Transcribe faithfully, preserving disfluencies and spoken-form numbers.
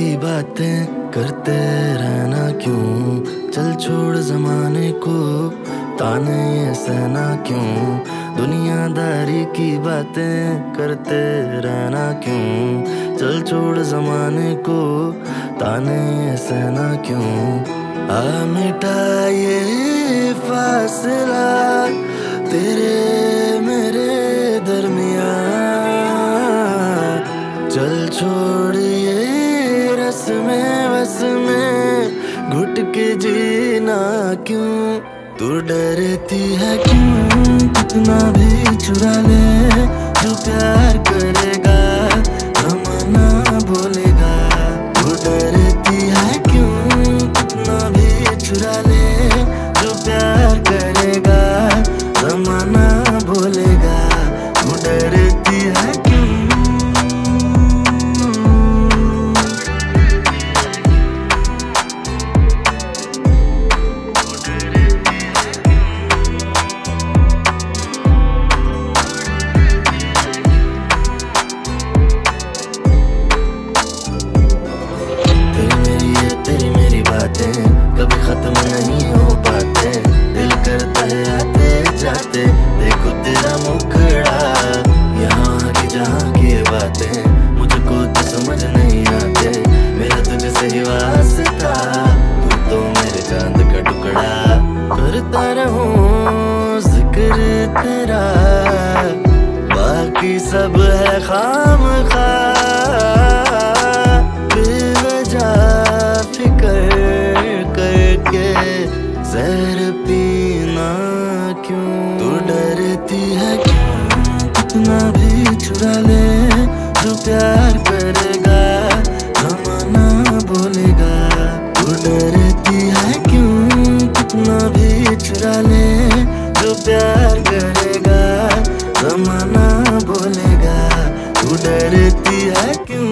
की बातें करते रहना क्यों, चल छोड़ जमाने को ताने सहना क्यों, दुनियादारी की बातें करते रहना क्यों, चल छोड़ जमाने को ताने सहना क्यों। आ मिटा ये फासला तेरे मेरे दरमियान, चल छोड़िए रस में वस में घुट के जीना क्यों। तू डरती है क्यों, कितना भी चुरा ले, तू प्यार करेगा हम ना बोलेगा। तू डरती है क्यों, कितना भी चुरा ले, तू प्यार करेगा हम ना बोलेगा। तू डरती है कभी खत्म नहीं हो पाते, दिल करता है आते जाते देखो तेरा मुखड़ा। यहाँ की जहाँ की बातें मुझको तो समझ नहीं आते, मेरा तुझसे ही वास्ता, तू तो मेरे चांद का टुकड़ा। करता रहूं जिक्र तेरा, बाकी सब है खाम खा, बेवजह फिकर जहर पीना क्यों। तू डरती है क्यों, कितना भी चुरा ले, तू प्यार करेगा हम ना बोलेगा। तू डरती है क्यों, कितना भी चुरा ले, तू प्यार करेगा हम ना बोलेगा। तू डरती है क्यों।